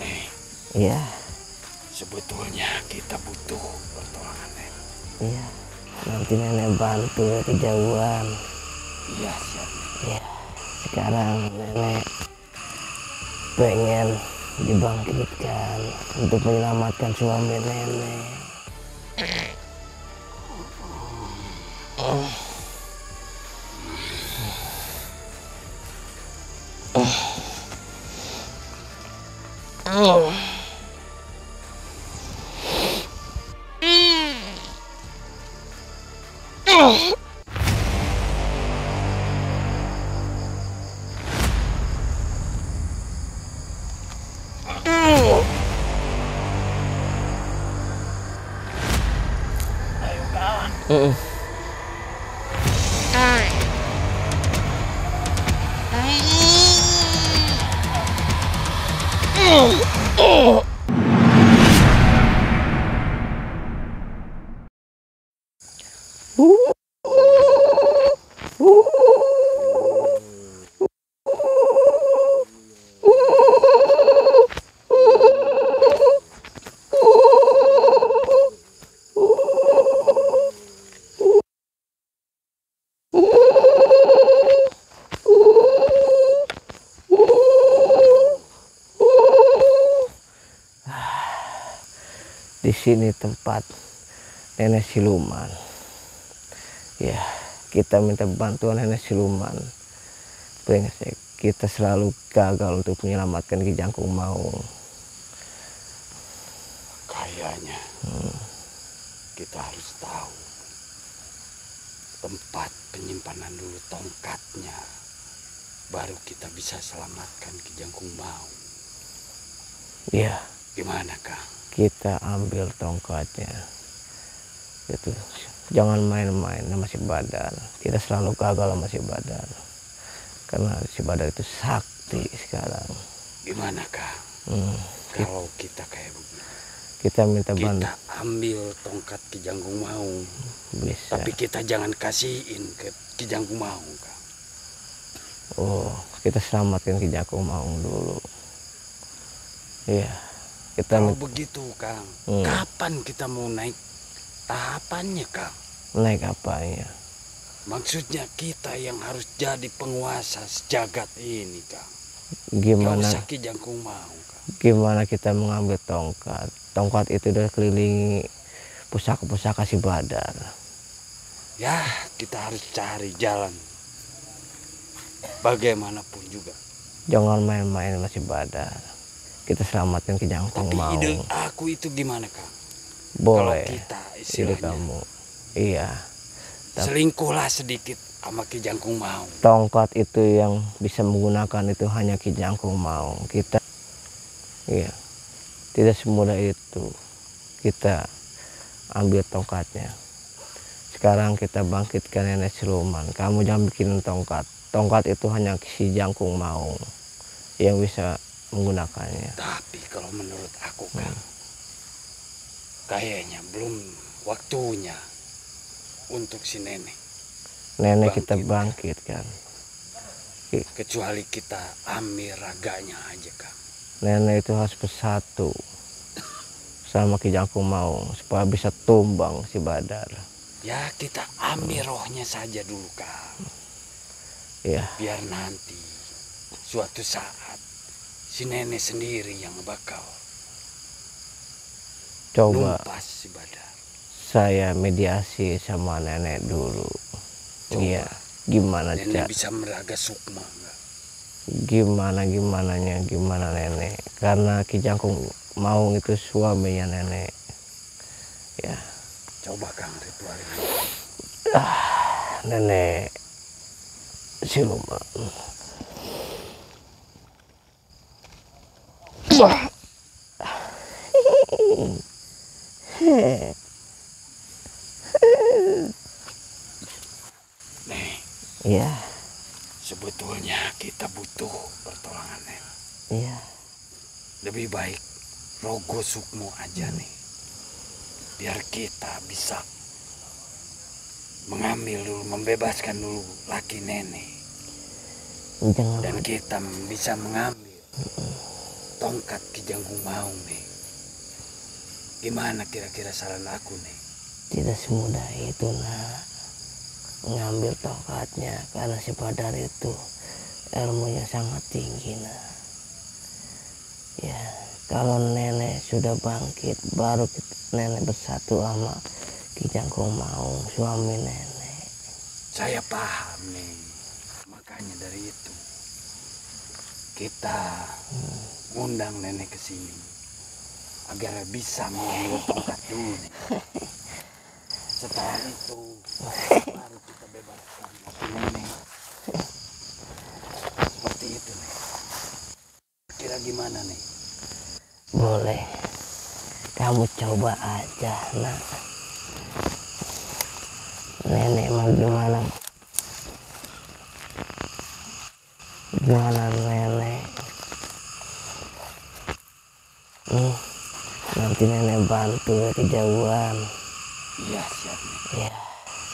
Nih. Iya. Sebetulnya kita butuh pertolongan Nek. Iya. Nanti Nenek bantu kejauhan. Iya, siap. Iya. Sekarang Nenek pengen dibangkitkan untuk menyelamatkan suami Nenek. Di sini tempat Nenek Siluman. Ya, kita minta bantuan Nenek Siluman. Brengsek, kita selalu gagal untuk menyelamatkan Ki Jangkung Maung. Kayaknya kita harus tahu tempat penyimpanan dulu tongkatnya. Baru kita bisa selamatkan Ki Jangkung Maung. Ya. Gimana, Kang? Kita ambil tongkatnya, gitu. Jangan main-main sama si Badar. Kita selalu gagal sama si Badar, karena si Badar itu sakti sekarang. Gimana Kang? Kalau kita kayak begini, kita minta bantu. Kita ambil tongkat Ki Jangkung Maung, bisa. Tapi kita jangan kasihin ke Ki Jangkung Maung, Kang. Oh, kita selamatkan Ki Jangkung Maung dulu. Iya. Kalau begitu Kang, kapan kita mau naik tahapannya Kang? Naik apanya? Maksudnya kita yang harus jadi penguasa sejagat ini Kang. Gimana? Gak usah Ki Jangkung Maung, Kang. Gimana kita mengambil tongkat? Tongkat itu udah kelilingi pusaka-pusaka si Badar. Ya kita harus cari jalan. Bagaimanapun juga. Jangan main-main masih Badar. Kita selamatkan Ki Jangkung Maung. Tapi ide aku itu gimana Kang? Boleh. Kalau kita istilahnya. Ide kamu. Iya. Selingkuhlah sedikit sama Ki Jangkung Maung. Tongkat itu yang bisa menggunakan itu hanya Ki Jangkung Maung. Kita. Iya. Tidak semudah itu. Kita ambil tongkatnya. Sekarang kita bangkitkan Nenek Siluman. Kamu jangan bikin tongkat. Tongkat itu hanya Ki Jangkung Maung yang bisa menggunakannya. Tapi kalau menurut aku Kang, kayaknya belum waktunya untuk si Nenek. Nenek kita bangkitkan. Kecuali kita ambil raganya aja Kang. Nenek itu harus bersatu sama Ki Jangkung Maung supaya bisa tumbang si Badar. Ya kita ambil rohnya saja dulu Kang. Ya. Biar nanti suatu saat si Nenek sendiri yang bakal coba lumpas si Badar. Saya mediasi sama Nenek dulu. Iya. Gimana Nenek bisa meraga sukma enggak? Gimana Nenek? Karena Ki Jangkung Maung itu suaminya Nenek. Ya. Coba Kang ritualin. Nenek Siluman. Nih, ya. Sebetulnya kita butuh pertolongan Nek. Iya. Lebih baik rogo sukmo aja nih, biar kita bisa membebaskan dulu laki Nenek. dan kita bisa mengambil tongkat Ki Jangkung Maung, Neng. Gimana kira-kira saran aku, Neng? Tidak semudah itu, Nak, mengambil tongkatnya, karena si Badar itu ilmunya sangat tinggi, Nak. Ya, kalau nenek sudah bangkit, baru nenek bersatu sama Ki Jangkung Maung, suami nenek. Saya paham, Neng. Makanya dari itu kita undang nenek ke sini agar bisa mengambil tongkat dulu. Setelah itu baru kita bebaskan nenek. Seperti itu, Nek. Kira gimana, Nek? Boleh. Kamu coba aja, Nak. Nenek mau gimana? Gimana nenek? Nanti nenek bantu dari kejauhan. Iya, siap. Ya,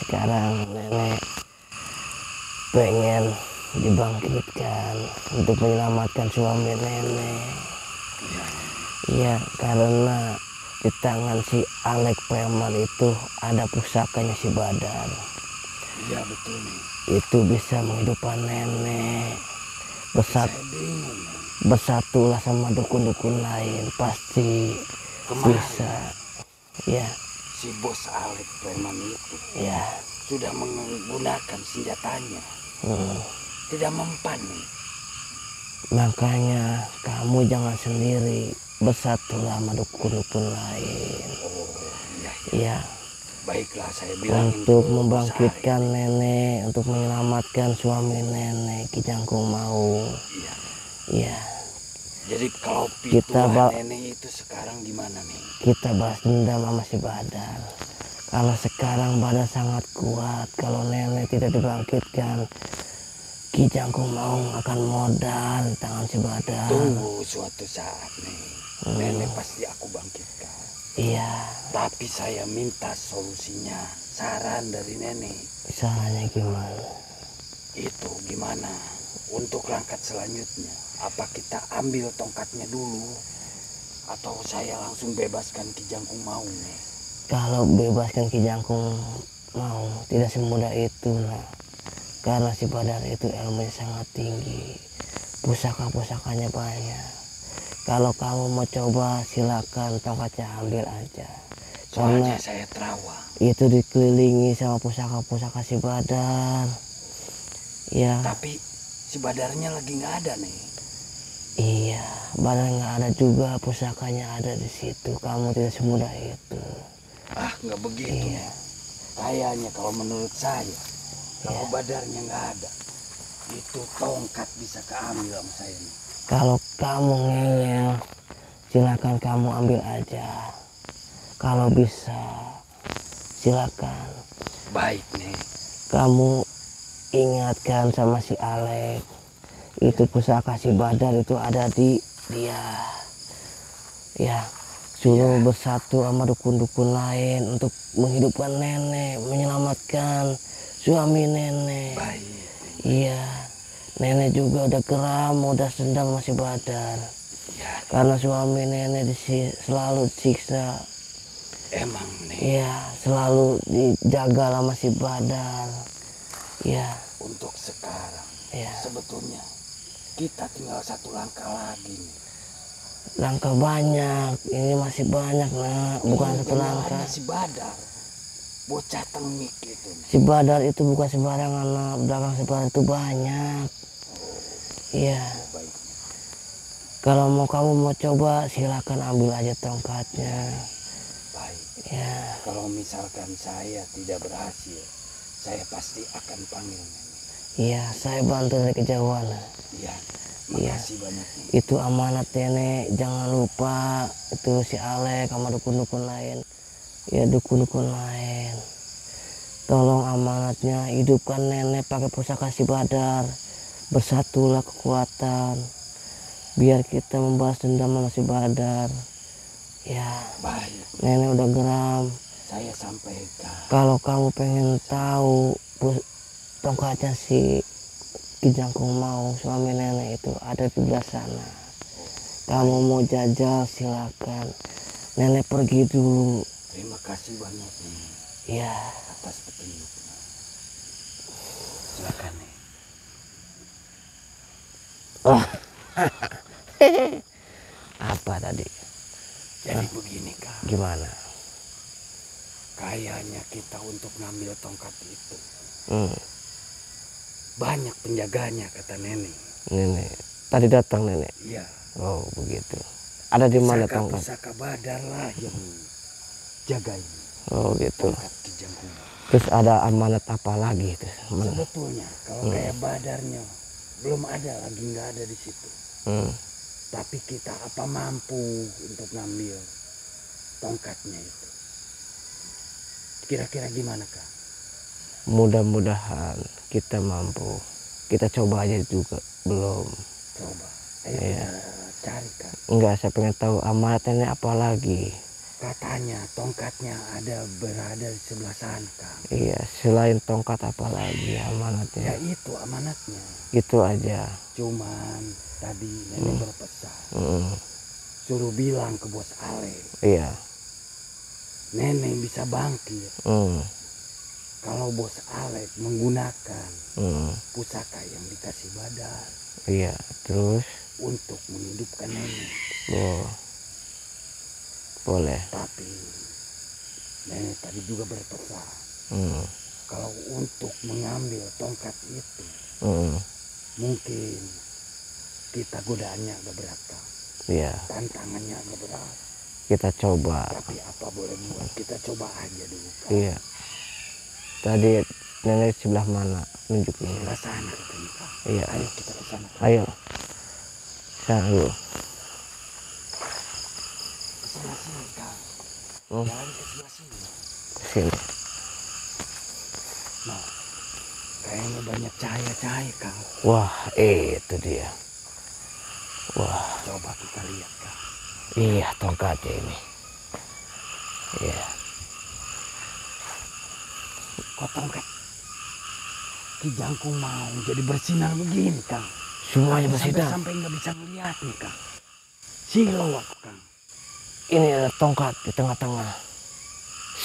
sekarang nenek pengen dibangkitkan untuk menyelamatkan suami nenek. Iya, karena di tangan si Alek Preman itu ada pusakanya si Badar. Iya, betul, Nih. Itu bisa menghidupkan nenek. Bersatulah sama dukun-dukun lain, pasti kemarin bisa. Ya, si bos Alek Preman itu ya sudah menggunakan senjatanya, tidak mempan, Nih. Makanya kamu jangan sendiri, bersatulah sama dukun-dukun lain. Ya, baiklah, saya bilang untuk membangkitkan nenek, untuk menyelamatkan suami nenek Ki Jangkung Maung. Iya. Iya. Jadi kalau pitulah nenek itu sekarang gimana, Nih? Kita bahas dendam sama si Badar. Kalau sekarang Badar sangat kuat, kalau nenek tidak dibangkitkan, Ki Jangkung Maung akan modal di tangan si Badar. Tunggu suatu saat, Nih. Nenek pasti aku bangkitkan. Iya. Tapi saya minta solusinya, saran dari nenek. Sarannya gimana? Itu gimana? Untuk langkah selanjutnya, apa kita ambil tongkatnya dulu, atau saya langsung bebaskan Ki Jangkung Maung, Nek? Kalau bebaskan Ki Jangkung Maung tidak semudah itu, Nak. Karena si Badar itu ilmunya sangat tinggi, pusaka-pusakanya banyak. Kalau kamu mau coba, silakan, tongkatnya ambil aja. Soalnya saya terawang. Itu dikelilingi sama pusaka-pusaka si Badar. Ya. Tapi si Badarnya lagi nggak ada, Nih. Iya, Badar nggak ada juga, pusakanya ada di situ. Kamu tidak semudah itu. Ah, nggak begitu. Iya. Kayaknya kalau menurut saya, kalau Badarnya nggak ada, itu tongkat bisa keambil sama saya, Nih. Kalau kamu ngeyel, silakan kamu ambil aja. Kalau bisa, silakan. Baik, Nek. Kamu ingatkan sama si Alek, itu pusaka si Badar itu ada di dia. Ya, suruh bersatu sama dukun-dukun lain untuk menghidupkan nenek, menyelamatkan suami nenek. Baik. Iya. Nenek juga udah geram, udah sedang masih Badar. Ya. Karena suami nenek selalu disiksa. Emang, Nek. Iya, selalu dijaga sama si Badar. Iya. Untuk sekarang, ya, sebetulnya kita tinggal satu langkah lagi, Nek. Langkah banyak, ini masih banyak, Nak. Bukan satu langkah. Si Badar, bocah tengik itu, Nek. Si Badar itu bukan sembarangan, Nak. Belakang si Badar itu banyak. Iya. Kalau mau kamu mau coba, silakan ambil aja tongkatnya. Baik. Ya. Kalau misalkan saya tidak berhasil, saya pasti akan panggil nenek. Iya, saya bantu dari kejauhan. Iya. Makasih banyak, Nek. Itu amanat nenek, jangan lupa. Itu si Alek sama dukun-dukun lain. Ya, dukun-dukun lain. Tolong amanatnya, hidupkan nenek pakai pusaka si Badar. Bersatulah kekuatan, biar kita membalas dendam sama si Badar. Ya, baik. Nenek udah geram. Saya sampaikan. Kalau kamu pengen tahu tongkatnya si Ki Jangkung Maung, suami nenek itu ada di belah sana. Kamu mau jajal silakan. Nenek pergi dulu. Terima kasih banyak nih. Iya. Atas petunjuknya. Silakan nih. Oh. Apa tadi? Jadi begini Kak. Gimana? Kayaknya kita untuk ngambil tongkat itu. Banyak penjaganya kata nenek. Nenek tadi datang nenek. Iya. Oh begitu. Ada di mana tongkat? Pusaka Badar lah yang jagain. Oh gitu. Terus ada amanat apa lagi itu? Sebetulnya kalau kayak Badarnya belum ada lagi, nggak ada di situ. Tapi kita apa mampu untuk ngambil tongkatnya itu? Kira-kira gimana Kak? Mudah-mudahan kita mampu. Kita coba aja juga belum. Coba. Ayo ya. Cari Kak. Enggak, saya pengen tahu amanatnya apa lagi. Katanya tongkatnya ada berada di sebelah sana Kak. Iya, selain tongkat apa lagi amanatnya? Ya itu amanatnya. Itu aja. Cuman tadi nenek berpesan. Suruh bilang ke Bos Ale. Iya. Nenek bisa bangkit kalau Bos Alek menggunakan pusaka yang dikasih Badar. Iya, terus? Untuk menghidupkan nenek. Oh. Boleh. Tapi nenek tadi juga berpesan kalau untuk mengambil tongkat itu mungkin kita godaannya agak berat kan? Iya. Tantangannya agak berat. Kita coba. Tapi apa boleh buat, kita coba aja dulu Kak. Iya. Tadi nenek sebelah mana nunjukin? Sebelah sana katanya Kak. Iya. Ayo kita ke sana. Ayo. Sana dulu. Ke sebelah sini Kak. Jalan ke sebelah sini. Sini. Nah, kayaknya banyak cahaya-cahaya Kak. Wah, itu dia. Wah. Coba kita lihat Kak. Iya, tongkatnya ini. Iya. Kok tongkat Ki Jangkung Maung jadi bersinar begini, Kang? Semuanya bersinar. Sampai nggak bisa melihat nih, Kang. Silau aku, Kang. Ini ada tongkat di tengah-tengah.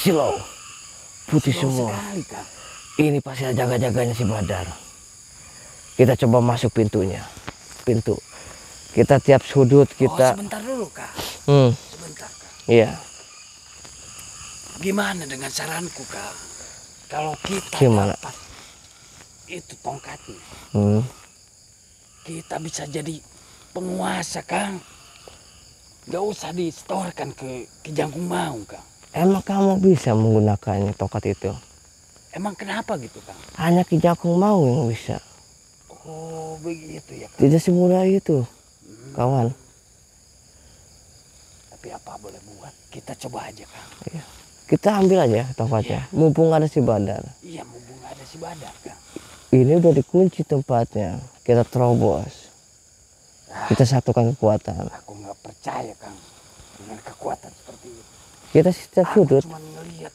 Silau. Putih semua. Sekali, Kang. Ini pasti ada jaga-jaganya si Badar. Kita coba masuk pintunya. Pintu. Kita tiap sudut kita. Oh, sebentar dulu Kak. Sebentar Kak. Iya. Gimana dengan saranku Kak? Kalau kita dapat itu tongkatnya, kita bisa jadi penguasa Kang. Gak usah disetorkan ke Jangkung Maung Kang. Emang kamu bisa menggunakannya tongkat itu? Emang kenapa gitu Kang? Hanya Ki Jangkung Maung yang bisa. Oh begitu ya Kang. Tidak semudah itu. Kawan, tapi apa boleh buat, kita coba aja Kang. Iya. Kita ambil aja tempatnya. Iya. Mumpung ada si Badar. Iya, mumpung ada si Badar Kang. Ini udah dikunci tempatnya, kita terobos. Kita satukan kekuatan. Aku nggak percaya Kang dengan kekuatan seperti itu. Kita setiap sudut cuma ngelihat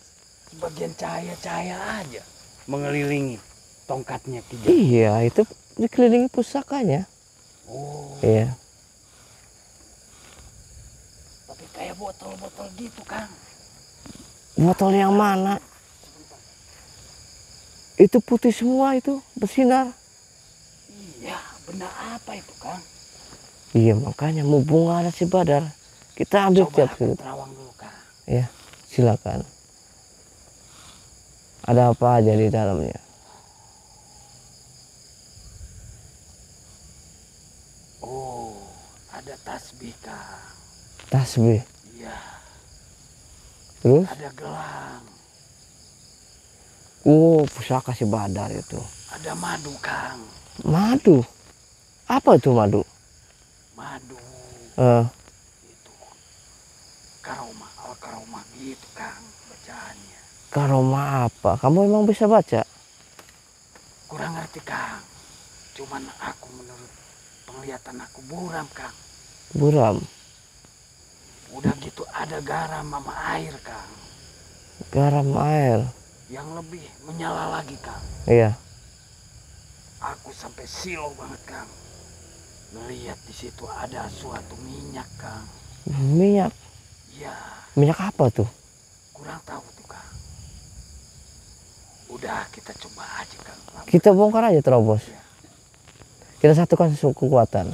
sebagian cahaya-cahaya aja mengelilingi tongkatnya Ki Jangkung. Iya, itu dikelilingi pusakanya. Oh. Iya. Kayak botol-botol gitu Kang. Botol yang mana? Itu putih semua itu, bersinar. Iya, benda apa itu Kang? Iya makanya, mumpung ada si Badar, kita ambil tiap sudut. Coba terawang dulu Kang. Iya, silakan. Ada apa aja di dalamnya? Oh, ada tasbih Kang. Tasbih. Iya. Terus? Ada gelang. Pusaka si Badar itu. Ada madu Kang. Madu? Apa itu madu? Madu. Itu karoma, al-karoma gitu Kang bacaannya. Karoma apa? Kamu emang bisa baca? Kurang ngerti Kang. Cuman aku menurut penglihatan aku buram Kang. Buram? Udah gitu ada garam sama air Kang. Garam air? Yang lebih menyala lagi Kang. Iya. Aku sampai silau banget, Kang. Melihat di situ ada suatu minyak, Kang. Minyak? Ya. Minyak apa tuh? Kurang tahu tuh, Kang. Udah, kita coba aja, Kang. Lama. Kita bongkar aja, terobos. Ya. Kita satukan kekuatan.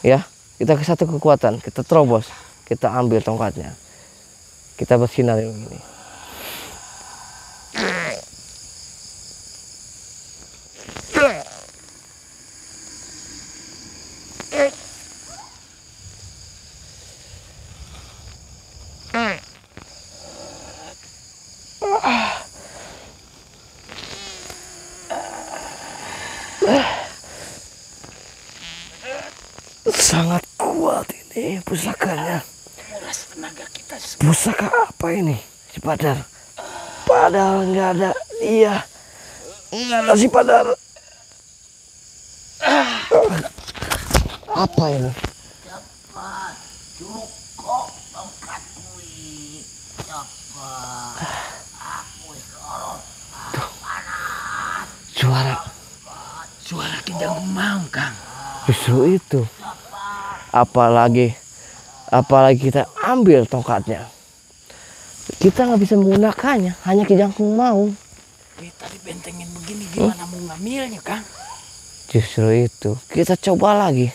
Ya, kita ke satu kekuatan, kita terobos, kita ambil tongkatnya, kita bersinar ini. Sangat kuat ini pusakanya. Muras tenaga kita semua. Pusaka apa ini? Si Badar. Padahal nggak ada dia. Nggak ada si Badar. Apa ini? Cepat cukup tongkatmu. Cepat. Aku lorot. Panas. Suara Ki Jangkung Maung, Kang. Justru itu. Apalagi kita ambil tongkatnya, kita nggak bisa menggunakannya, hanya Ki Jangkung Maung. Kita dibentengin begini gimana mau ngambilnya, Kang? Justru itu, kita coba lagi.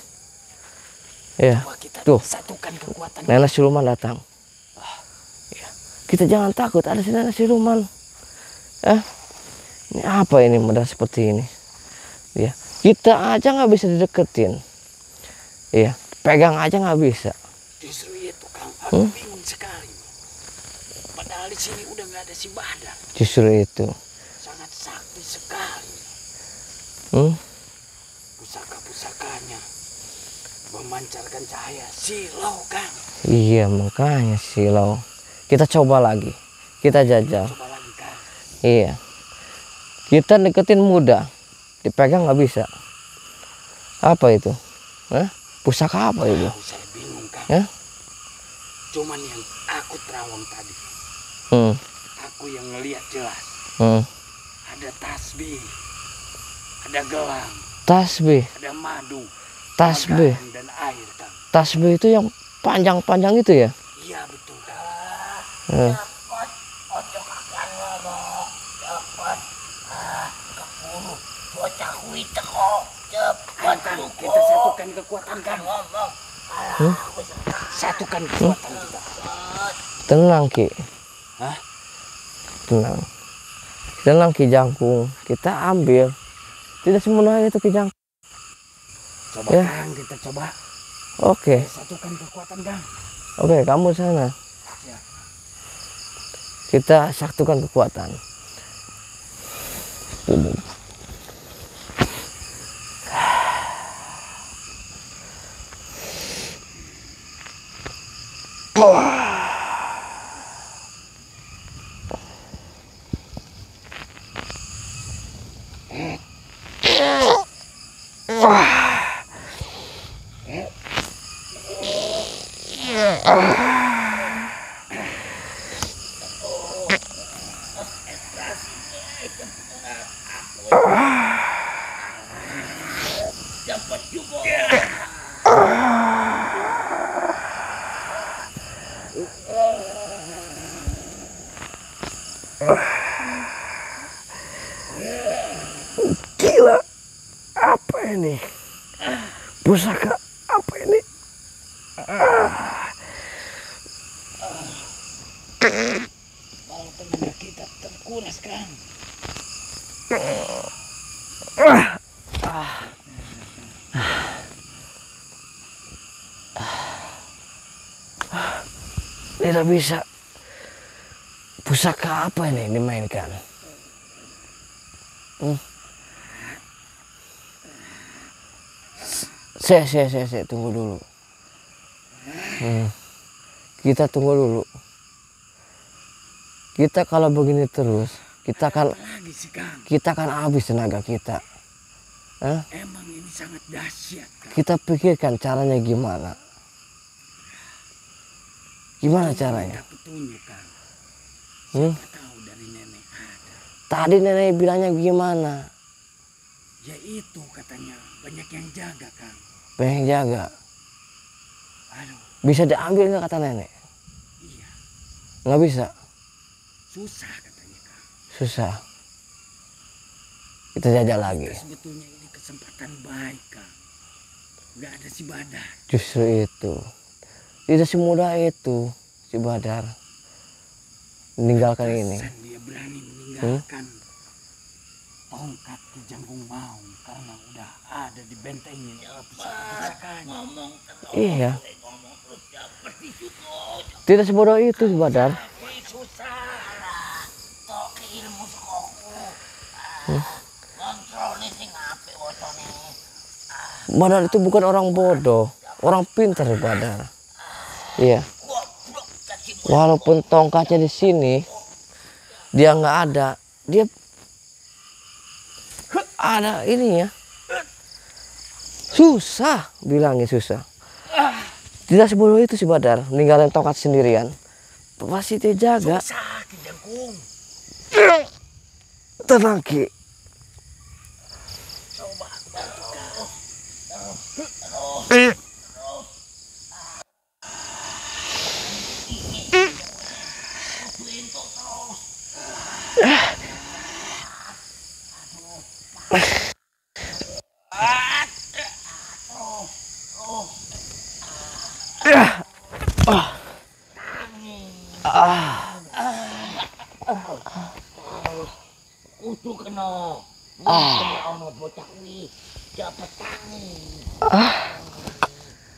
Ya, kita tuh satukan kekuatan. Nenek Siluman datang. Ya. Kita jangan takut, ada si Nenek Siluman. Ini apa ini modal seperti ini? Ya, kita aja nggak bisa dideketin. Iya. Pegang aja nggak bisa. Justru itu, Kang. Aku bingung sekali. Padahal di sini udah nggak ada si Badar. Justru itu. Sangat sakti sekali. Pusaka-pusakanya memancarkan cahaya silau, Kang. Iya, makanya silau. Kita coba lagi. Kita jajal. Coba lagi, Kang. Iya. Kita deketin mudah. Dipegang nggak bisa. Apa itu? Pusaka apa itu? Saya bingung, Kang. Cuman yang aku terawang tadi, aku yang ngelihat jelas. Ada tasbih, ada gelang. Tasbih. Ada madu. Tasbih. Dan air, Kang. Tasbih itu yang panjang-panjang itu ya? Iya betul, Kang. Dapat otak akan ngomong, dapat keburu bocah wita kok. Cepat, Kang, kita satukan kekuatan, Kang. Satukan kekuatan kita. Tenang, Ki. Tenang. Tenang, Ki Jangkung. Kita ambil. Tidak semudah itu, Ki Jangkung. Coba, Kang, kita coba. Oke. Satukan kekuatan, Kang. Oke, kamu sana. Ya. Kita satukan kekuatan. Gila, apa ini? Pusaka apa ini? Kalau tenaga kita terkuras, Kang. Tidak bisa. Pusaka apa ini dimainkan? Saya tunggu dulu. Kita tunggu dulu. Kita kalau begini terus, kita akan habis tenaga kita. Emang ini sangat dahsyat, Kang. Kita pikirkan caranya gimana. Gimana caranya? Siapa tahu dari nenek ada. Tadi nenek bilangnya gimana? Ya itu katanya banyak yang jaga, Kang. Banyak yang jaga? Aduh. Bisa diambil nggak kata nenek? Iya. Nggak bisa? Susah katanya, Kang. Susah. Kita jajal lagi. Kita sebetulnya ini kesempatan baik, Kang. Nggak ada si Badar. Justru itu. Tidak semudah itu si Badar meninggalkan ini. Dia berani meninggalkan tongkat Ki Jangkung Maung karena udah ada di bentengnya. Iya. Tidak sebodoh itu si Badar. Badar itu bukan orang bodoh, orang pintar Badar. Iya. Walaupun tongkatnya di sini dia nggak ada, dia ada ininya. Susah bilangnya, susah. Tidak sebodoh itu si Badar ninggalin tongkat sendirian. Pasti dia jaga. Tenang Ki.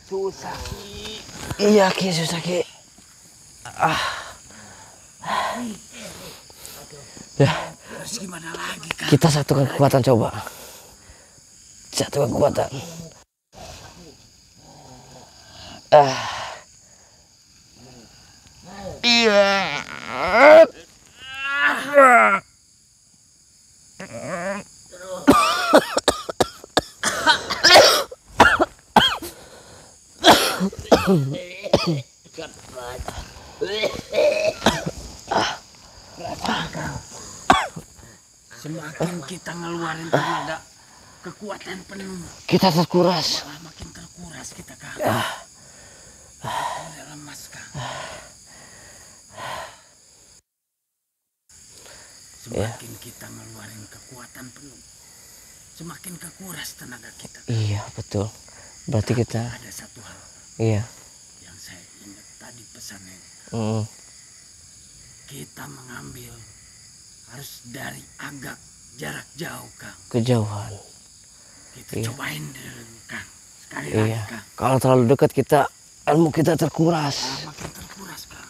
Susah Ki. Iya Ki, susah Ki. Ya. Harus gimana lagi, Kang? Kita satukan kekuatan, coba. Satukan kekuatan. Iya. Semakin kita ngeluarin tenaga, kekuatan penuh. Kita terkuras. Makin terkuras kita, Kang. Udah lemas, Kang. Semakin kita ngeluarin kekuatan penuh, semakin kekuras tenaga kita, Kang. Iya, betul. Berarti kita... Ada satu hal. Iya. Yang saya ingat tadi pesannya. Kita mengambil harus dari agak jarak jauh, Kang. Kejauhan. Kita cobain dulu, Kang. Sekali lagi, Kang. Kalau terlalu dekat kita, ilmu kita terkuras. Nah, makin terkuras, Kang.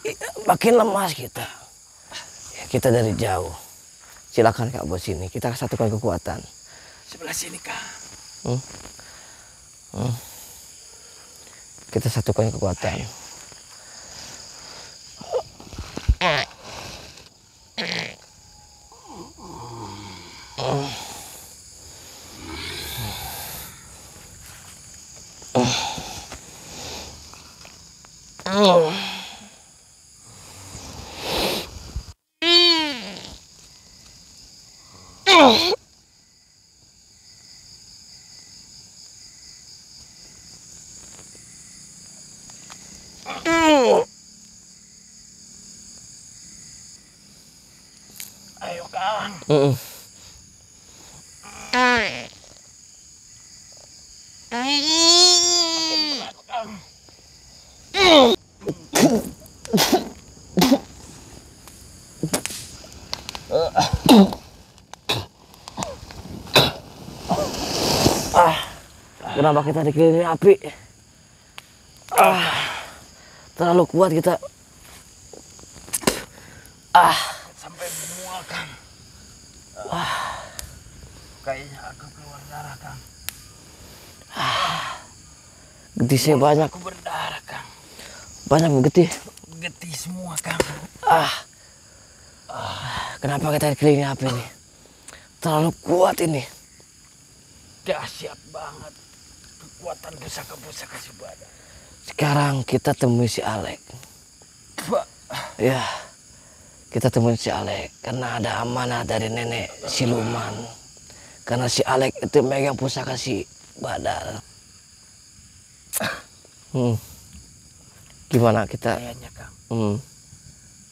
Makin lemas kita. Ya, kita dari jauh. Silakan Kak buat sini. Kita satukan kekuatan. Sebelah sini, Kang. Kita satukan kekuatan. Ayo. Ayo Kang. Kenapa kita dikelilingi api? Terlalu kuat kita. Sampai mual, Kang. Kayaknya aku keluar darah, Kang. Getisnya banyak. Aku berdarah, Kang. Banyak getih. Getih semua, Kang. Kenapa kita dikelilingi api ini? Terlalu kuat ini. Dahsyat banget kekuatan pusaka-pusaka si Badar. Sekarang kita temui si Alek. Ya, kita temuin si Alek karena ada amanah dari Nenek Siluman. Karena si Alek itu megang pusaka si Badar. Gimana kita? Kayaknya Kang.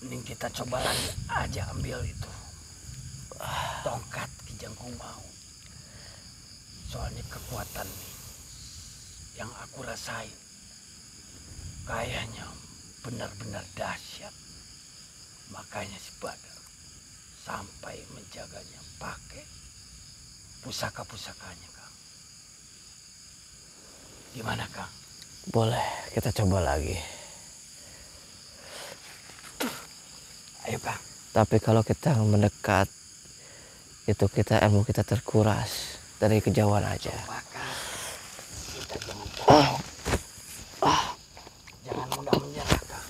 Mending kita coba lagi aja ambil itu tongkat Ki Jangkung Maung. Soalnya kekuatan nih yang aku rasain kayaknya benar-benar dahsyat. Makanya si Badar sampai menjaganya pakai pusaka-pusakanya, Kang. Gimana, Kang? Boleh, kita coba lagi. Ayo, Kang. Tapi kalau kita mendekat, itu kita ilmu kita terkuras dari kejauhan aja. Coba, Kang. Kita jangan mudah menyerah, Kang.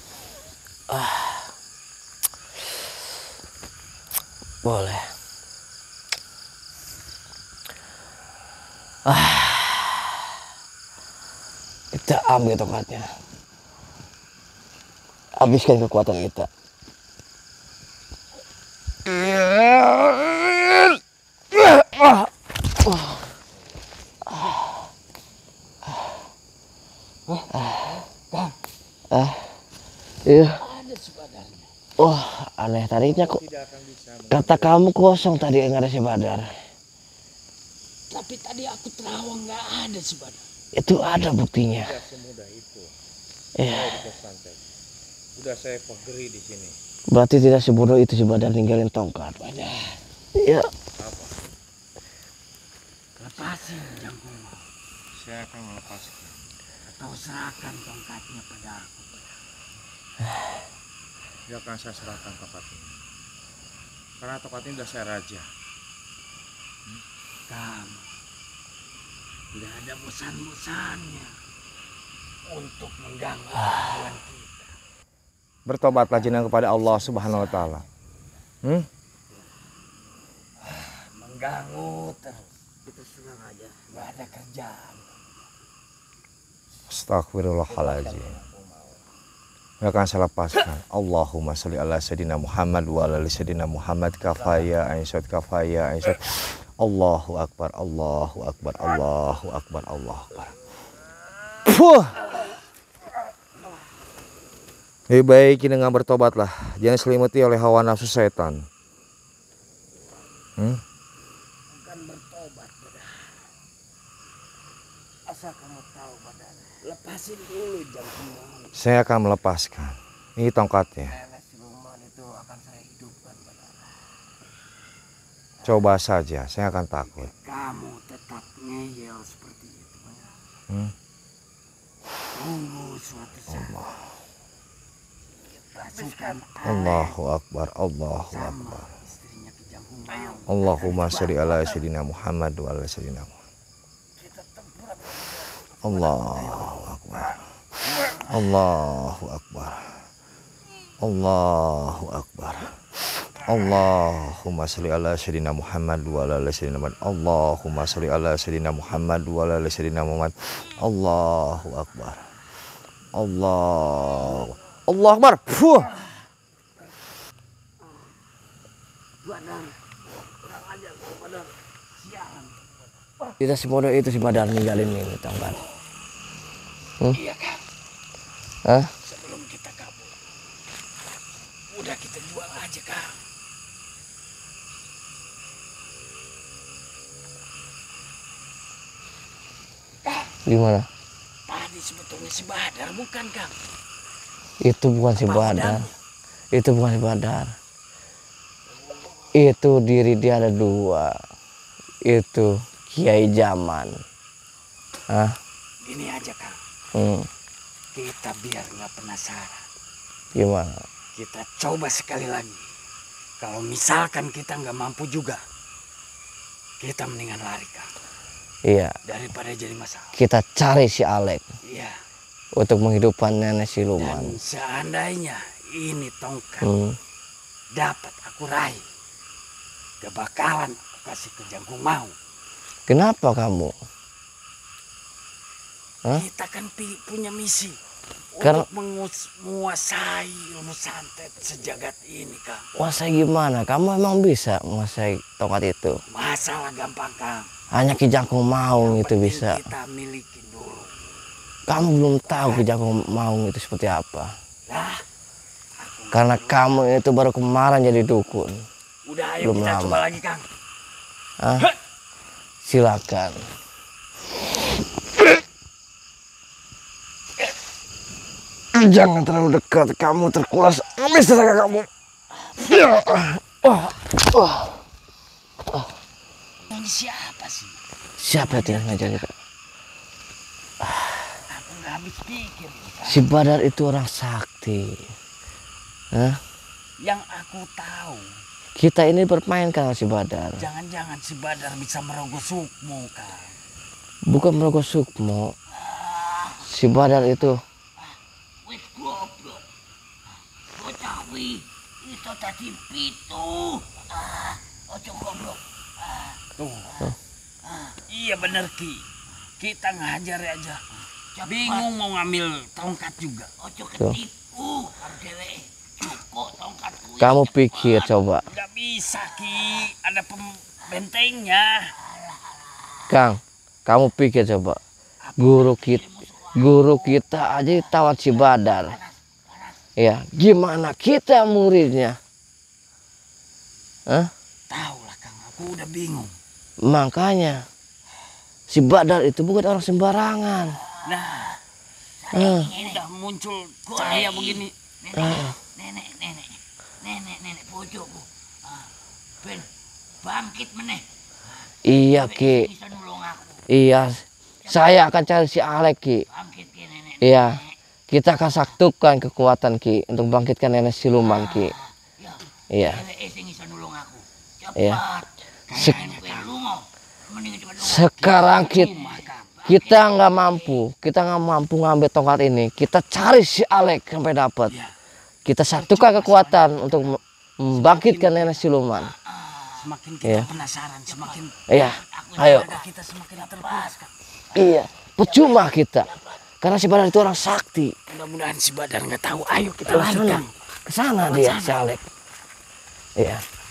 Boleh. Kita ambil tongkatnya. Habiskan kekuatan kita. Iya. Wah, aneh tadinya kok kata kamu kosong tadi nggak ada si Badar. Tapi tadi aku terawang nggak ada si Badar. Itu ada buktinya. Tidak semudah itu. Iya. Sudah saya pegeri di sini. Berarti tidak sebodoh itu si Badar ninggalin tongkat. Badar. Iya. Apa? Lepasin Jangkung. Saya akan melepaskan. Atau serahkan tongkatnya pada aku. Dia akan saya serahkan tongkat ini. Karena tongkat ini sudah saya raja. Kamu tidak ada bosan-bosannya untuk mengganggu tujuan kita. Bertobatlah jenengan kepada Allah Subhanahu Wa Taala. Mengganggu terus. Kita senang aja. Gak ada kerjaan. Astagfirullahaladzim. Nggak akan saya lepaskan. Allahumma sholli ala sayyidina Muhammad wa ala sayyidina Muhammad kafaya aisyat kafaya aisyat. Allahu akbar, Allahu akbar, Allahu akbar, Allahu akbar. Puh. Lebih baik dengan bertobatlah. Jangan diselimuti oleh hawa nafsu setan. Bukan bertobat, Badar. Asal kamu tahu, Badar. Lepasin dulu jangkung. Saya akan melepaskan. Ini tongkatnya. Coba saja, saya akan takut. Kamu tetap ngeyel seperti itu. Tunggu suatu saat. Allahu akbar, Allahu akbar. Allahumma sholli ala sayyidina Muhammad wa ala sayyidina Muhammad. Allahu akbar. Allahu akbar, Allahu akbar. Allahumma sholli ala sayyidina Muhammad wa ala sayyidina Muhammad. Allahumma sholli ala sayyidina Muhammad wa ala sayyidina Muhammad. Allahu akbar, Allahu akbar. Fuh. Tidak sebodoh itu si Badar ninggalin ini tanggal. Iya kan? Sebelum kita kabur, udah kita jual aja Kang. Gimana? Tadi sebetulnya si Badar bukan Kang? Itu bukan si Badar. Itu bukan si Badar. Itu diri dia ada dua. Itu Kiai Zaman. Gini aja Kang. Kita biar nggak penasaran. Gimana? Kita coba sekali lagi. Kalau misalkan kita nggak mampu juga, kita mendingan lari Kang. Iya. Daripada jadi masalah. Kita cari si Alek. Iya. Untuk menghidupkan Nenek Siluman. Dan seandainya ini tongkat dapat aku raih, gak bakalan aku kasih ke Jangkung Maung. Kenapa kamu? Kita kan punya misi. Untuk menguasai ilmu santet sejagat ini, Kang. Kuasai gimana? Kamu emang bisa menguasai tongkat itu? Masalah gampang, Kang. Hanya Ki Jangkung Maung itu bisa. Kita miliki dulu. Kamu belum tahu Ki Jangkung Maung itu seperti apa. Nah, karena kamu itu baru kemarin jadi dukun. Udah, ayo belum kita lama. Coba lagi, Kang. Hah? Silakan. Jangan terlalu dekat, kamu terkulas amis tenaga kamu. Ini siapa sih? Siapa itu yang ngajarin? Aku nggak habis pikir. Si Badar itu orang sakti. Hah? Yang aku tahu, kita ini bermain kan si Badar. Jangan-jangan si Badar bisa merogoh sukmo, Kang. Bukan merogoh sukmo. Si Badar itu itu tadi pitu. Ojo goblok. Iya bener, Ki. Kita ngajar aja. Cepat. Bingung mau ngambil tongkat juga. Ojo ketipu. Cukup tongkatku. Kamu cepat. Pikir coba. Gak bisa, Ki. Ada pembentengnya. Kang, kamu pikir coba. Guru kita aja tawat si Badar. Ya, gimana kita muridnya? Hah? Tahu lah, Kang, aku udah bingung. Makanya si Badar itu bukan orang sembarangan. Nah, udah muncul cahaya begini. Nenek pojokku. Ben, bangkit meneh. Iya, Ki. Iya, saya akan cari si Alek, Ki. Bangkit, Ki, Nenek. Iya. Kita akan saktukan kekuatan, Ki, untuk bangkitkan Nenek Siluman, Ki. Iya. Iya. Sekarang kita nggak mampu ngambil tongkat ini. Kita cari si Alek sampai dapat. Kita saktukan kekuatan untuk membangkitkan Nenek Siluman. Semakin kita penasaran, semakin. Iya. Ayo. Kita semakin terpuas. Iya. Percuma kita. Karena si Badar itu orang sakti. Mudah-mudahan si Badar nggak tahu. Ayo kita lanjutkan ke sana dia, si Alek. Iya.